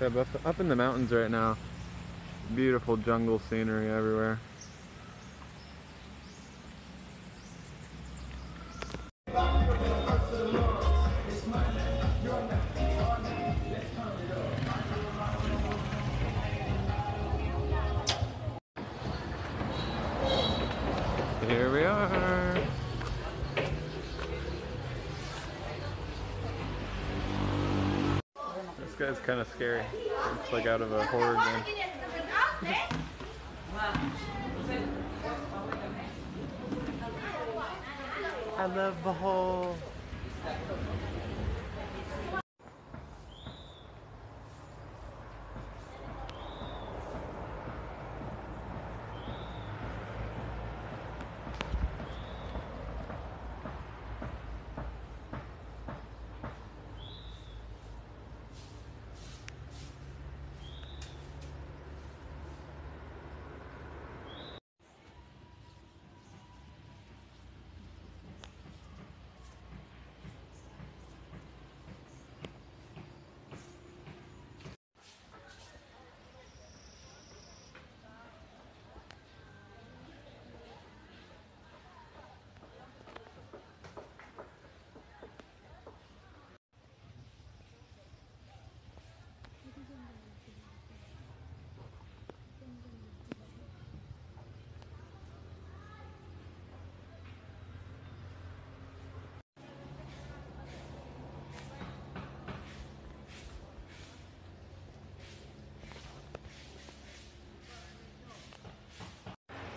Yeah, but up in the mountains right now, beautiful jungle scenery everywhere. Here we are. This guy's kind of scary. Looks like out of a horror game. I love the whole.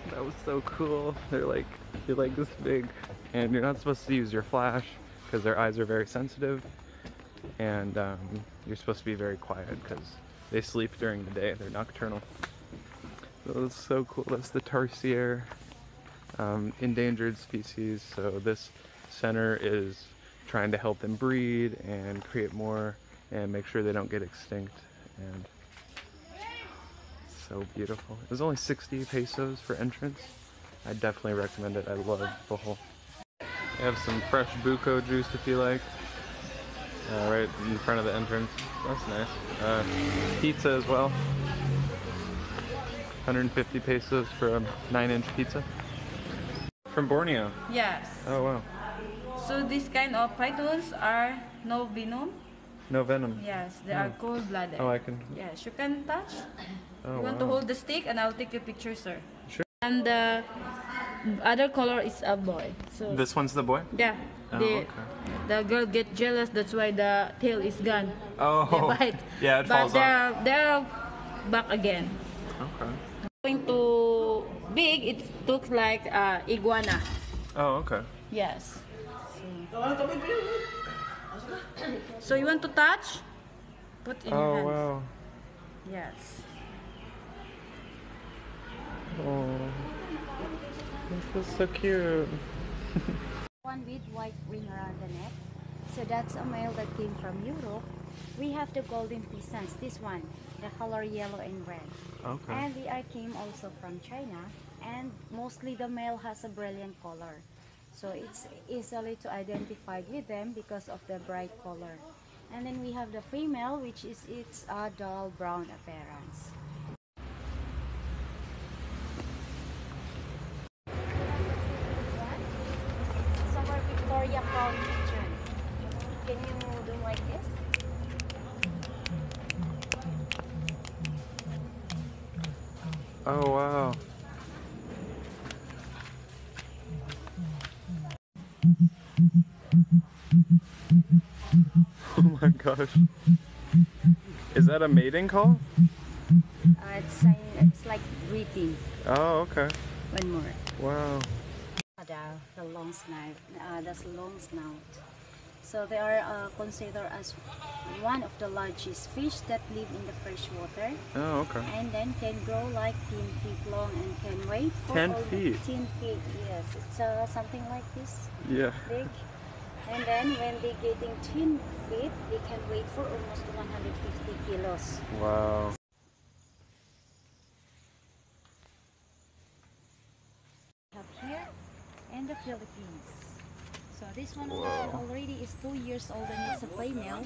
That was so cool. They're like, you're like this big, and you're not supposed to use your flash because their eyes are very sensitive, and you're supposed to be very quiet because they sleep during the day. They're nocturnal. That was so cool. That's the Tarsier, endangered species. So this center is trying to help them breed and create more and make sure they don't get extinct. And so beautiful. It was only 60 pesos for entrance. I definitely recommend it. I love the whole. They have some fresh bucco juice if you like. Right in front of the entrance. That's nice. Pizza as well. 150 pesos for a 9-inch pizza. From Borneo? Yes. Oh wow. So these kind of pitons are no venom. No venom. Yes, they are cold-blooded. Oh, I can. Yes, you can touch. Oh, you want to hold the stick, and I'll take your picture, sir. Sure. And the other color is a boy. So this one's the boy. Yeah. Oh, okay. The girl get jealous. That's why the tail is gone. Oh. They bite. Yeah, it falls off. But they're back again. Okay. Going too big, it looks like iguana. Oh, okay. Yes. So. So you want to touch? Put in your hands. Wow. Yes. Oh, this is so cute. One with white wing around the neck. So that's a male that came from Europe. We have the golden pheasants. This one, the color yellow and red. Okay. And the eye came also from China. And mostly the male has a brilliant color. So it's easily to identify with them because of the bright color. And then we have the female, which is its dull brown appearance. Some are Victoria Crown Kitchen. Can you do like this? Oh wow. Oh my gosh. Is that a mating call? It's like breathing. Oh, okay. One more. Wow. The long snout. So they are considered as one of the largest fish that live in the fresh water. Oh, okay. And then can grow like 10 feet long and can weigh 10 feet, yes. It's something like this. Yeah. Big. And then when they're getting 10 feet, they can weigh for almost 150 kilos. Wow. Up here and the Philippines. So this one already is 2 years old and it's a female.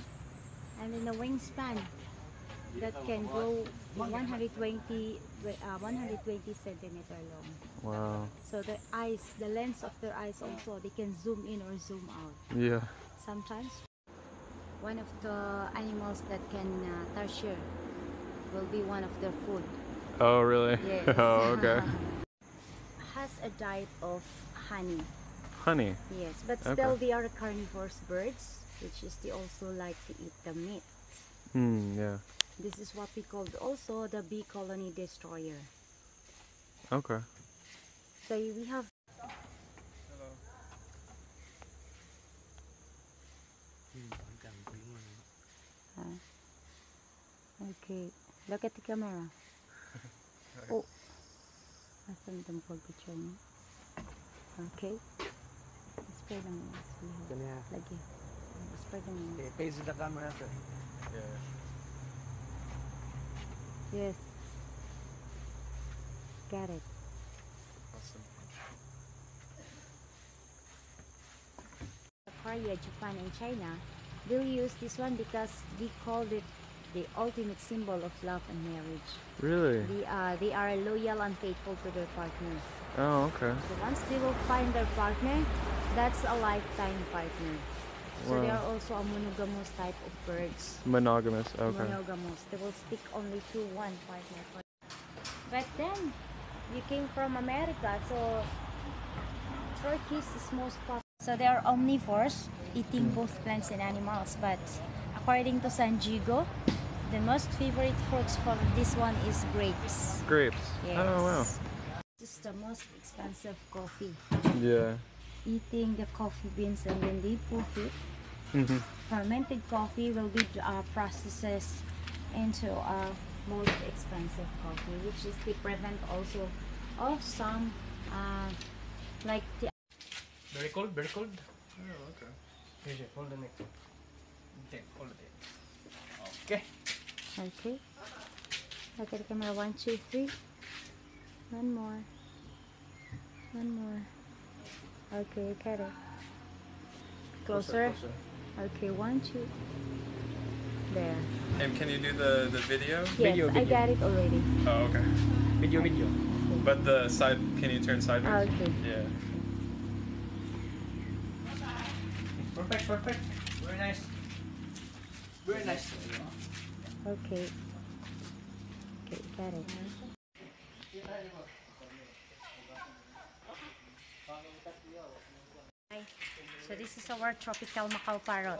And then the wingspan that can grow 120 centimeter long. Wow. So the eyes, the lens of their eyes also, they can zoom in or zoom out. Yeah. Sometimes. One of the animals that can tarsier will be one of their food. Oh, really? Yes. Oh, okay. Has a diet of honey. Honey? Yes, but still okay. They are carnivorous birds, which is they also like to eat the meat. Mm, yeah. This is what we called also the bee colony destroyer. Okay. So we have... Hello. Okay, look at the camera. Oh, I sent them for picture. Okay. Spray them. Lagi. Spray them. Face the camera, sir. Yeah. Yes. Got it. Awesome. Victoria, Japan, and China will use this one because we called it the ultimate symbol of love and marriage. Really? They are loyal and faithful to their partners. Oh, okay. So once they will find their partner, that's a lifetime partner. Wow. So they are also a monogamous type of birds. Monogamous, okay. Monogamous. They will stick only to one partner. But then, you came from America, so turkeys is most popular. So they are omnivores, eating both plants and animals, but according to Sanjigo, the most favorite fruits for this one is grapes. Grapes? Yes. Oh, wow. This is the most expensive coffee. Yeah. Eating the coffee beans and then they poof it. Mm-hmm. Fermented coffee will be processed into a most expensive coffee, which is the prevent also of some like the... Very cold, very cold. Oh, okay. Here, hold the neck. Then, hold it. Okay. Okay. Look at the camera. 1, 2, 3. One more. One more. Okay, got it. Closer. Closer. Okay, 1, 2. There. And can you do the video? Yes, video. I got it already. Oh, okay. Video, video. Okay. But the side, can you turn sideways? Okay. Yeah. Perfect, perfect. Very nice. Very nice. Okay. Okay, got it. So this is our tropical macaw parrot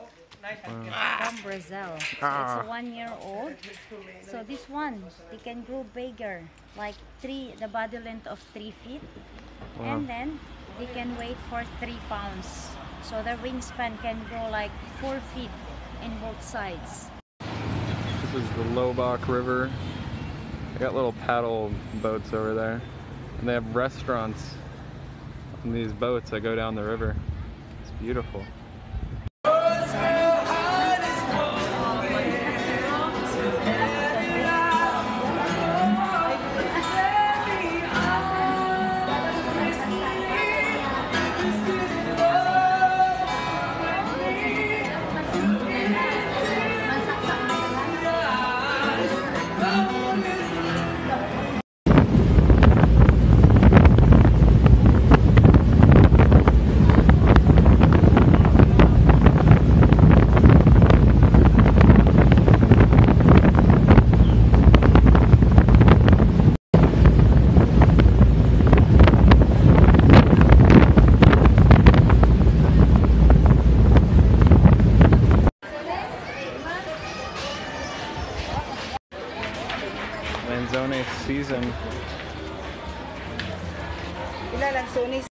from Brazil. So it's a 1-year-old. So this one, they can grow bigger, like the body length of 3 feet. Wow. And then they can weigh for 3 pounds. So their wingspan can grow like 4 feet in both sides. This is the Loboc River. They got little paddle boats over there. And they have restaurants on these boats that go down the river. It's beautiful. Season.